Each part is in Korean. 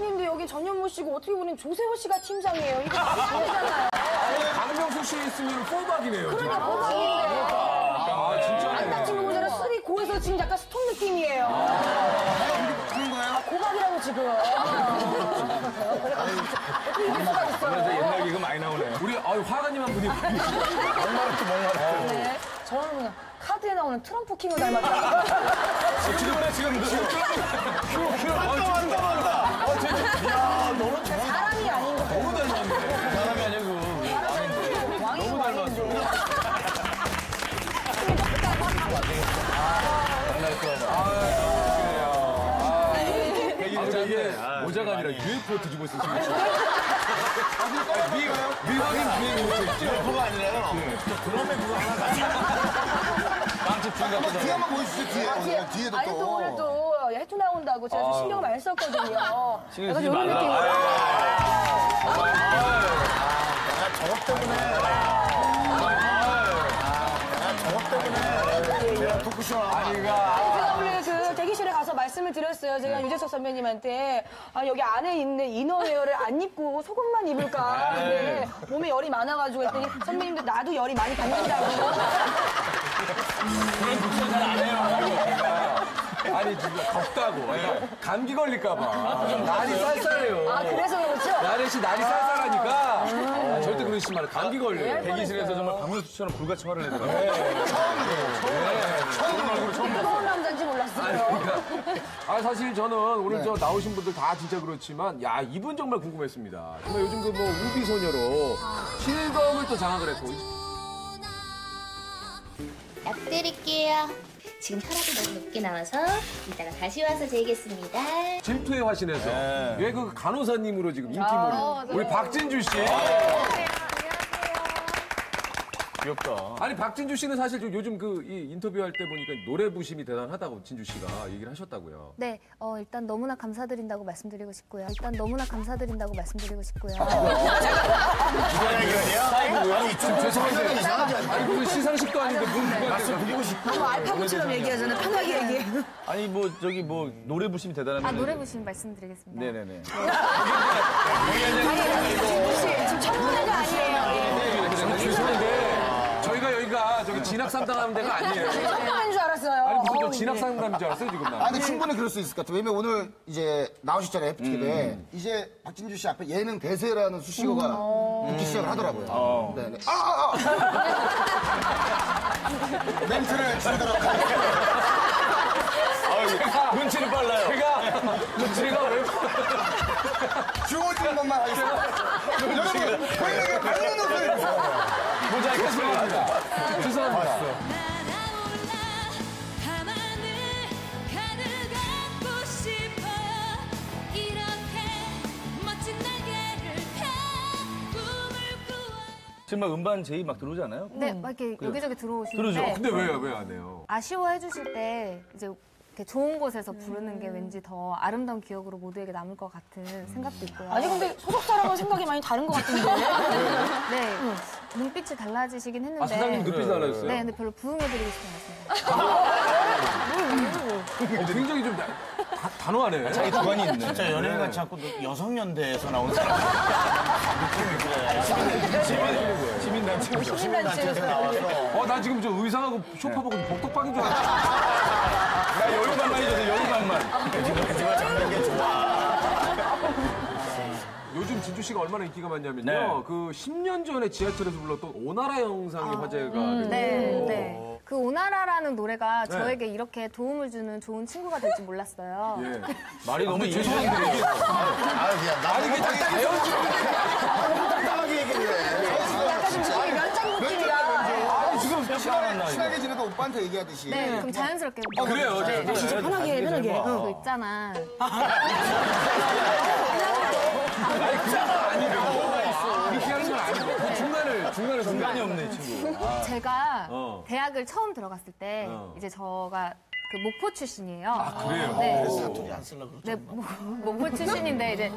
아니 근데 여기 전현무 씨고 어떻게 보면 조세호 씨가 팀장이에요. 이거 팀장이잖아요. 강명수 씨 있으면 4박이네요. 그러니까 4박인데. 아 진짜. 안 다치는 모자라 3, 9에서 지금 약간 스톱 느낌이에요. 그런 거예요? 아, 고박이라고 지금. 그래서 옛날 얘기가 많이 나오네요. 우리 화가님 한 분이. 얼마나 저는 그냥 카드에 나오는 트럼프 킹을 닮았다. 지금 한다. 야, 너는 사람이 아닌 거. 너무 닮았네. 사람이 아니고 왕인 거 아니죠? 이게 모자가 아니라 UFO 뒤집어 쓰신 거예요. 미확인 UFO. UFO가 아니라요. 그럼에 그거 하나 망치 중간 보다. 뒤에 한번 보여주세요. 뒤에도 또. 아니 또 오늘 또 해투 나온다고 제가 좀 신경을 많이 썼거든요. 신경 쓰지 말라. 저것 때문에. 내가 토크쇼 아니가. 대기실에 가서 말씀을 드렸어요. 제가 유재석 선배님한테 아, 여기 안에 있는 이너웨어를 안 입고 속옷만 입을까. 근데 몸에 열이 많아가지고 했더니 선배님도 나도 열이 많이 받는다고. 그런 걱정 잘 안 해요. 아니 진짜 덥다고. 감기 걸릴까봐. 날이 쌀쌀해요. 아 그래서 그렇죠? 나래씨 날이 쌀쌀하니까 절대 그러시지 말아요. 감기 걸려요. 대기실에서 정말 박명수처럼 불같이 화를 내더라고요. 처음 남자인지 몰랐어요. 사실 저는 오늘 저 나오신 분들 다 진짜 그렇지만 야 이분 정말 궁금했습니다. 정말 요즘 그 뭐 우비소녀로 실검을 또 장악을 했고. 약 드릴게요. 지금 혈압이 너무 높게 나와서 이따가 다시 와서 재겠습니다. 질투의 화신에서 왜 그 간호사님으로 지금 인기몰이 우리 박진주 씨. 귀엽다. 아니 박진주 씨는 사실 요즘 그 이 인터뷰할 때 보니까 노래 부심이 대단하다고 진주 씨가 얘기를 하셨다고요. 네, 일단 너무나 감사드린다고 말씀드리고 싶고요. 누가 얘기하냐? 죄송한데 아니 무슨 시상식도 아닌데 무슨 말씀드리고 싶고. 알파고처럼 얘기하잖아. 편하게 얘기해. 아니 뭐 저기 뭐 노래 부심이 대단한. 아 노래 부심 말씀드리겠습니다. 네네네. 진주 씨 지금 첫 노래가 아니에요. 죄송한데. 저희가 여기가 저기 진학 상담하는 데가 아니에요. 상담인 줄 알았어요. 아니 무슨 진학 상담인 줄 알았어요 지금 나. 아니 충분히 그럴 수 있을 것 같아요. 왜냐면 오늘 이제 나오셨잖아요 FTV에 이제 박진주 씨 앞에 예능 대세라는 수식어가 붙기 시작을 하더라고요. 네. 멘트를 치르도록 하겠습니다. 눈치는 빨라요. 눈치가 왜 빨라요? 주어지는 것만 하겠습니다. 여러분 본인에게 밝은 옷을 입고. 모자이크 소리입니다. 죄송합니다. 지금 막 음반 제의 막 들어오잖아요. 네, 막 이렇게 그래. 여기저기 들어오시는데. 들어오죠. 근데 왜 안 해요? 아쉬워해 주실 때 이제 이렇게 좋은 곳에서 부르는 게 왠지 더 아름다운 기억으로 모두에게 남을 것 같은 생각도 있고요. 아니 근데 소속사랑은 생각이 많이 다른 것 같은데. 네. 눈빛이 달라지시긴 했는데. 아, 사장님 눈빛이 달라졌어요? 네, 근데 별로 부응해드리고 싶지 않았어요. 굉장히 좀 단호하네. 자기 주관이 있네. 진짜 연예인같이 자꾸 여성연대에서 나온 사람. 시민단체에서 나와서. 나 지금 저 의상하고 쇼파보고 복덕방인 줄 알았어. 나 여유감만 해줘서 요즘 진주 씨가 얼마나 인기가 많냐면요. 그 10년 전에 지하철에서 불렀던 오나라 영상이 화제가 되고. 그 오나라라는 노래가 저에게 이렇게 도움을 주는 좋은 친구가 될 줄 몰랐어요. 말이 너무 죄송한데. 나 이게 되게 당당하게 얘기를 해. 면장 느낌이야. 친하게 지내다 오빠한테 얘기하듯이. 네, 그럼 자연스럽게. 그래요. 진짜 편하게. 그거 있잖아. 중간이 없네, 친구. 제가 대학을 처음 들어갔을 때, 이제 저가 그 목포 출신이에요. 아, 그래요? 네. 사투리 안 쓰려고 그러죠. 네, 목포 출신인데, 이제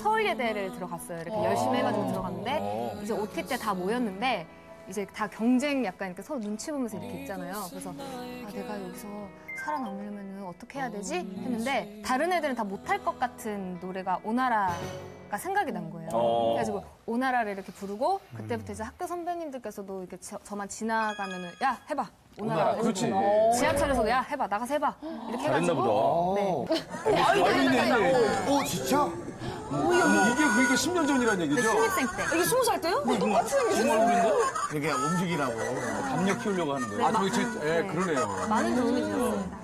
서울예대를 들어갔어요. 이렇게 열심히 해가지고 들어갔는데, 이제 OT 때 다 모였는데, 이제 다 경쟁 약간 이렇게 서로 눈치 보면서 이렇게 있잖아요. 그래서, 아, 내가 여기서 살아남으려면 어떻게 해야 되지? 했는데 다른 애들은 다 못할 것 같은 노래가 오나라가 생각이 난 거예요. 그래가지고 오나라를 이렇게 부르고 그때부터 이제 학교 선배님들께서도 이렇게 저만 지나가면은 야 해봐. 오나라. 그렇지. 지하철에서도 야 해봐 나가서 해봐 이렇게 해가지고. 네. 오 진짜? 이게 10년 전이란 얘기죠? 네, 신입생 때. 이게 20살 때요? 뭐, 똑같은 게 이게 움직이라고 담력 키우려고 하는 거예요. 네, 아, 저기 제, 네. 네, 그러네요. 많은 도움이 되었습니다.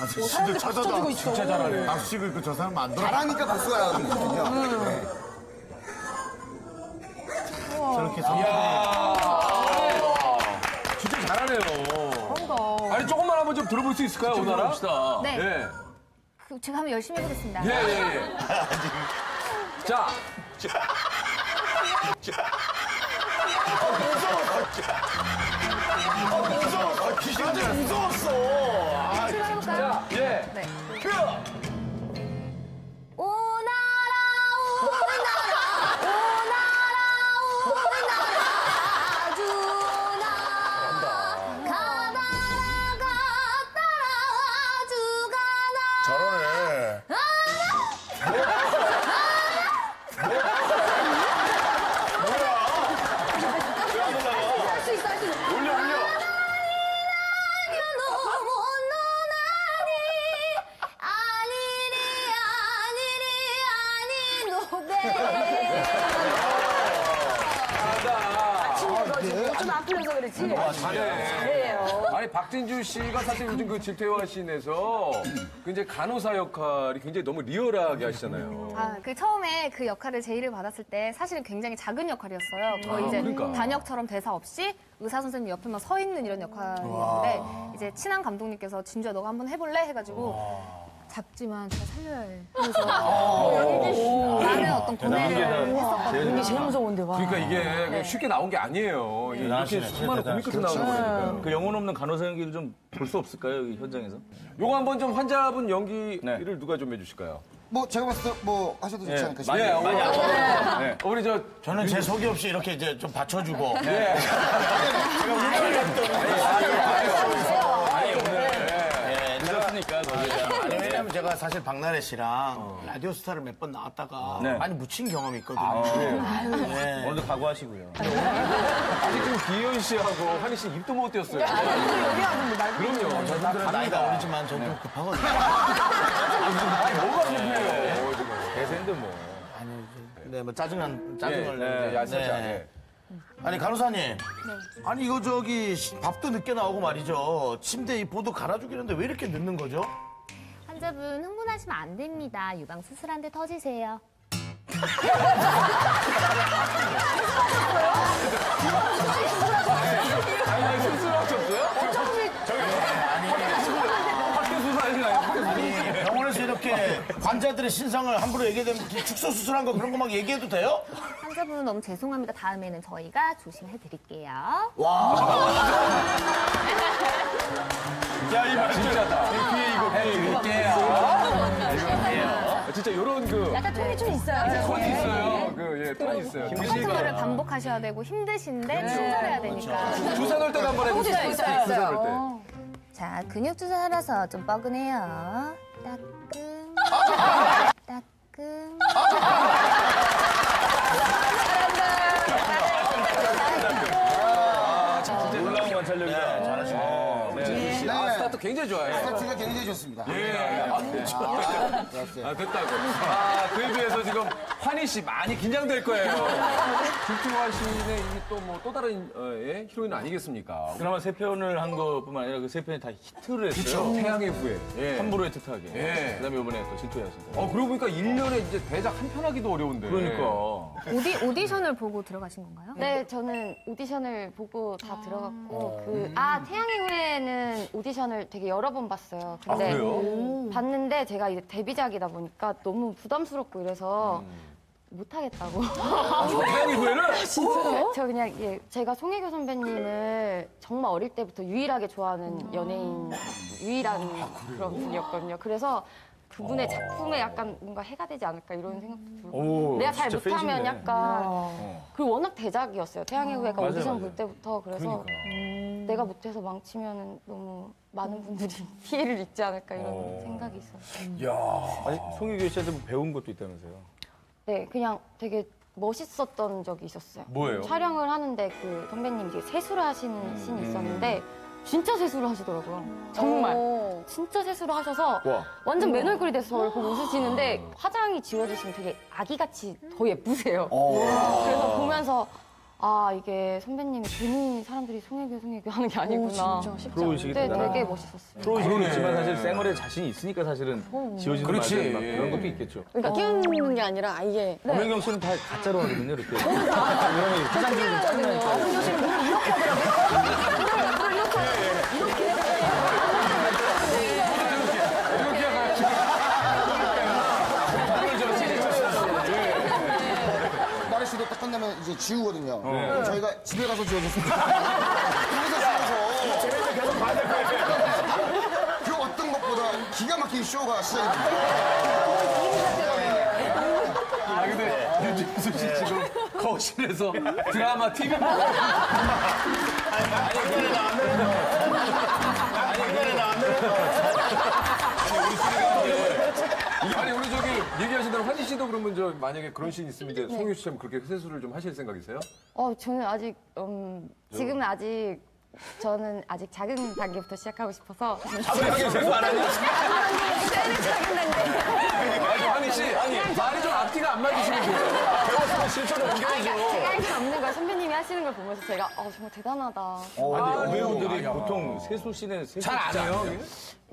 아, 진짜 찾아다. 진짜 잘하네. 낚시고 있고 저 사람 안 돌아. 잘하니까 박수가 나는 거거든요. 저렇게 진짜 잘하네요. 그런가. 아니, 조금만 한번 좀 들어볼 수 있을까요, 오나라? 네. 제가 한번 열심히 해보겠습니다. 예. 자. 무서워. 기신들 무서웠어. 출발해볼까요? 예. 네. 잘해요. 아니 박진주 씨가 사실 요즘 그 질투의 화신에서 그 이제 간호사 역할이 굉장히 너무 리얼하게 하시잖아요. 아, 그 처음에 그 역할을 제의를 받았을 때 사실은 굉장히 작은 역할이었어요. 거의 이제 그러니까. 단역처럼 대사 없이 의사 선생님 옆에만 서 있는 이런 역할이었는데 이제 친한 감독님께서 진주야 너가 한번 해볼래 해가지고. 잡지만 잘 살려야 해. 그래서 나는 어떤 고뇌를 했었거든요. 이게 제일 무서운데 와. 그러니까 이게 네. 쉽게 나온 게 아니에요. 네. 이렇게 수많은 고민 끝에 나오는 거니까요. 그 영혼 없는 간호사 연기를 좀 볼 수 없을까요, 여기 현장에서? 요거 한번 좀 환자분 연기를 네. 누가 좀 해주실까요? 뭐 제가 봤을 때 뭐 하셔도 좋지 않을까 싶어요. 네. 우리 저는 제 소개 없이 이렇게 이제 좀 받쳐주고. 네. 제가 운전을 했던. 아니 오늘. 그러니까 왜냐면 제가 사실 박나래 씨랑 라디오스타를 몇 번 나왔다가 네. 많이 묻힌 경험이 있거든요. 네. 오늘도 각오하시고요. 아직 지금 기현 씨하고 한희 씨 입도 못 떼었어요. 그럼요. 저분들은 나이가 어리지만 저도 네. 급하거든요. 아니 뭐가 급해요. 대세인데 뭐. 아니 네, 뭐 짜증을 내는데. 아니 간호사님, 네. 아니 이거 저기 밥도 늦게 나오고 말이죠. 침대 이 보도 갈아주기는데 왜 이렇게 늦는 거죠? 환자분 흥분하시면 안 됩니다. 유방 수술한 데 터지세요. 아니 수술하셨어요? 아니 병원에서 이렇게 환자들의 신상을 함부로 얘기하면 축소 수술한 거 그런 거 막 얘기해도 돼요? 환자분 너무 죄송합니다. 다음에는 저희가 조심해드릴게요. 와. 야, 이거 진짜다. 이거 진짜 이런 그. 약간 톤이 좀 있어요. 톤이 있어요. 톤이 있어요. 똑같은 말을 반복하셔야 되고 힘드신데 친절해야 되니까. 주사 넣을 때도 한번 해보세요. 주사 넣을 때. 자, 근육 주사 알아서 좀 뻐근해요. 따끔. 따끔. 굉장히 좋아요. 스타트가 굉장히 좋습니다. 됐다고. 아, 그에 비해서 지금 환희 씨 많이 긴장될 거예요. 질투의 화신의 또 다른 히로인 아니겠습니까? 그나마 세 편을 한 것뿐만 아니라 그 세 편이 다 히트를 했어요. 그쵸? 태양의 후예. 예. 함부로의 특하게. 예. 그다음에 이번에 또 질투의 화신. 그러고 보니까 1년에 이제 대작 한 편 하기도 어려운데. 그러니까. 오디션을 보고 들어가신 건가요? 네, 저는 오디션을 보고 다 들어갔고 태양의 후예는 오디션을 되게 여러 번 봤어요. 근데 봤는데 제가 이제 데뷔작이다 보니까 너무 부담스럽고 이래서 못하겠다고. 태양의 후예를? 진짜요? 저 그냥 제가 송혜교 선배님을 정말 어릴 때부터 유일하게 좋아하는 연예인 그런 분이었거든요. 그래서 그분의 작품에 약간 뭔가 해가 되지 않을까 이런 생각도 들고 내가 잘 못하면 팬심이네. 약간 그리고 워낙 대작이었어요. 태양의 후예가 오디션 볼 때부터 그래서. 그러니까. 내가 못해서 망치면 너무 많은 분들이 피해를 입지 않을까 이런 생각이 있었어요. 야, 송혜교 씨한테 뭐 배운 것도 있다면서요? 네, 그냥 되게 멋있었던 적이 있었어요. 뭐예요? 촬영을 하는데 그 선배님이 이제 세수를 하시는 신이 있었는데 진짜 세수를 하시더라고요. 정말. 진짜 세수를 하셔서 와. 완전 맨 얼굴이 돼서 저를 보고 웃으시는데 화장이 지워지시면 되게 아기같이 더 예쁘세요. 그래서 보면서 아, 이게 선배님이 괜히 사람들이 송혜교 하는 게 아니구나. 진짜 쉽지 않은데 되게 멋있었어요. 프로이시겠지만 사실 쌩얼에 자신이 있으니까 사실은 지워지는 말들 막 그런 것도 있겠죠. 그러니까 끼우는 게 아니라 아예. 엄혜경 씨는 다 가짜로 하거든요, 이렇게. 이러면 화장이 짜증나요. 엄혜경 씨는 뭘 이렇게 하더라고요. 뭘 이렇게 하더라고요. 이렇게. 딱 끝나면 이제 지우거든요. 네. 저희가 집에 가서 지워줬습니다. 그 어떤 것보다 기가 막힌 쇼가 시작됩니다. 아, 근데 윤정수 씨 지금 거실에서 드라마 TV 보고. 아니, 그래, 나 안 내려놔. 아니, 그래, 나 안 내려놔. 아니, 우리 저기 얘기하신 대로 환희 씨도 그러면 저 만약에 그런 씬 있으면 이제 네. 송혜교 씨처럼 그렇게 세수를 좀 하실 생각이세요? 저는 아직 지금은 아직 저는 작은 단계부터 시작하고 싶어서. 작은 단계 세수 안 하냐? 작은 단계. 아니 환희 씨, 아니 말이 좀 앞뒤가 안 맞으시면 돼요. 배웠으면 실천을 옮겨야죠. 제가 할 수 없는 걸 선배님이 하시는 걸 보면서 제가 정말 대단하다. 아니 배우들이 보통 세수 씬에 세수 잘 안 해요.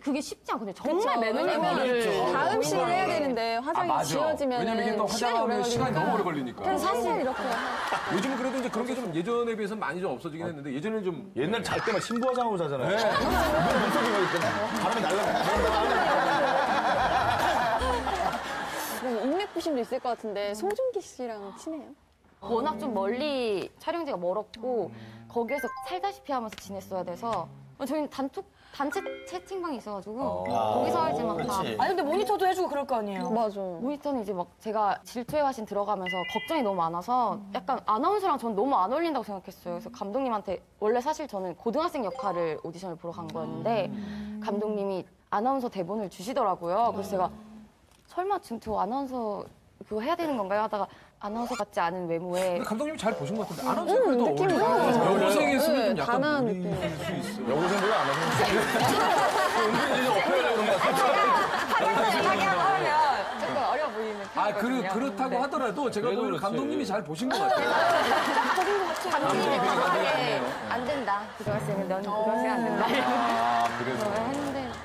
그게 쉽지 않거든요. 정말 매너면 다음 씬을 해야 되는데 화장이 지워지면 왜냐면 이게 또 화장하면 시간이 너무 오래 걸리니까. 그래서 사실 이렇게. 요즘은 그래도 이제 그런 게 좀 예전에 비해서 많이 좀 없어지긴 했는데 예전에는 좀 옛날 잘 때만 신부 화장하고 자잖아요. 네. 눈썹이 걸릴 때 바람이 날라가요. 인맥부심도 있을 것 같은데 송중기 씨랑 친해요? 워낙 좀 멀리 촬영지가 멀었고 거기에서 살다시피 하면서 지냈어야 돼서 저희는 단체 채팅방이 있어가지고 거기서 이제 막 다. 아니 근데 모니터도 해주고 그럴 거 아니에요. 맞아. 모니터는 이제 막 제가 질투의 화신 들어가면서 걱정이 너무 많아서 약간 아나운서랑 전 너무 안 어울린다고 생각했어요. 그래서 감독님한테 원래 사실 저는 고등학생 역할을 오디션을 보러 간 거였는데 감독님이 아나운서 대본을 주시더라고요. 그래서 제가 설마 지금 저 아나운서 그거 해야 되는 건가요? 하다가 아나운서 같지 않은 외모에 감독님이 잘 보신 것 같은데 아나운서 그래도 어울리고 여고생이 있으면 좀 약간 느낌이 수 있어. 여고생보다 아나운서 은근히 좀 어필하려고 그런 것 같아요. 자기 하면 조금 어려 보이는 편이거든요. 그렇다고 하더라도 제가 보기에는 감독님이 잘 보신 것 같아요. 감독님이 강하게 안 된다. 그거 할 때는 넌 그거 하면 안 된다. 그래서 했는데